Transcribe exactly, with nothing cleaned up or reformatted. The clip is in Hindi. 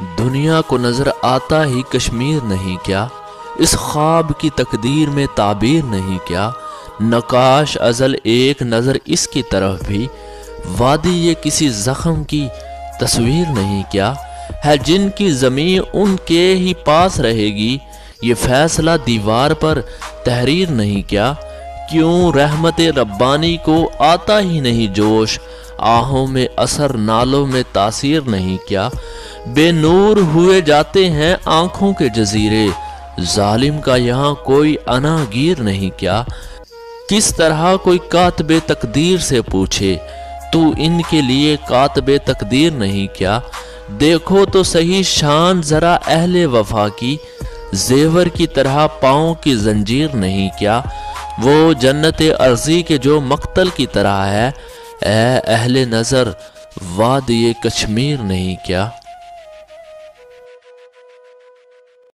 दुनिया को नजर आता ही कश्मीर नहीं क्या, इस ख्वाब की तकदीर में ताबीर नहीं क्या। नकाश अजल एक नज़र इसकी तरफ भी, वादी ये किसी जख्म की तस्वीर नहीं क्या। है जिनकी ज़मीं उनके ही पास रहेगी, ये फैसला दीवार पर तहरीर नहीं क्या। क्यों रहमत रब्बानी को आता ही नहीं जोश, आहों में असर नालों में तासीर नहीं क्या। बेनूर हुए जाते हैं आँखों के जजीरे, जालिम का यहाँ कोई अनागीर नहीं क्या। किस तरह कोई कातबे तकदीर से पूछे, तू इनके लिए कातबे तकदीर नहीं क्या। देखो तो सही शान जरा अहले वफा की, जेवर की तरह पाँव की जंजीर नहीं क्या। वो जन्नत अर्जी के जो मक्तल की तरह है, ऐ अहले नज़र वादिए कश्मीर नहीं क्या।